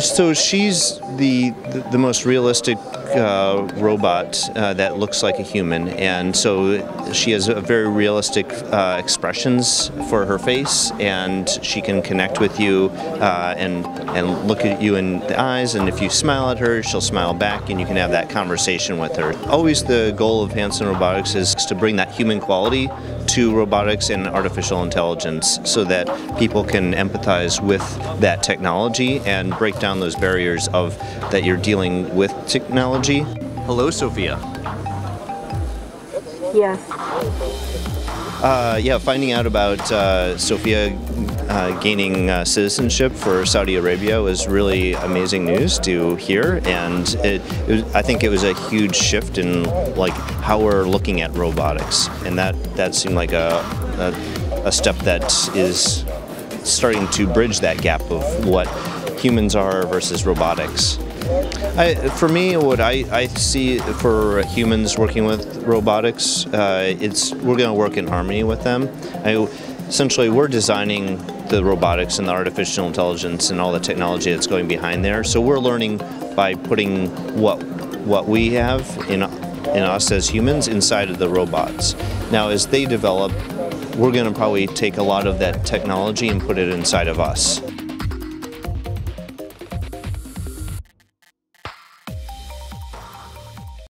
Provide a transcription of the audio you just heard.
So she's the most realistic robot that looks like a human, and so she has a very realistic expressions for her face, and she can connect with you and look at you in the eyes, and if you smile at her, she'll smile back, and you can have that conversation with her. Always the goal of Hanson Robotics is to bring that human quality to robotics and artificial intelligence so that people can empathize with that technology and break down those barriers of that you're dealing with technology. Hello, Sophia. Yes. Yeah, finding out about Sophia gaining citizenship for Saudi Arabia was really amazing news to hear, and I think it was a huge shift in like how we're looking at robotics, and that seemed like a step that is starting to bridge that gap of what humans are versus robotics. For me, what I see for humans working with robotics, we're going to work in harmony with them. Essentially, we're designing the robotics and the artificial intelligence and all the technology that's going behind there. So we're learning by putting what we have in us as humans inside of the robots. Now, as they develop, we're going to probably take a lot of that technology and put it inside of us.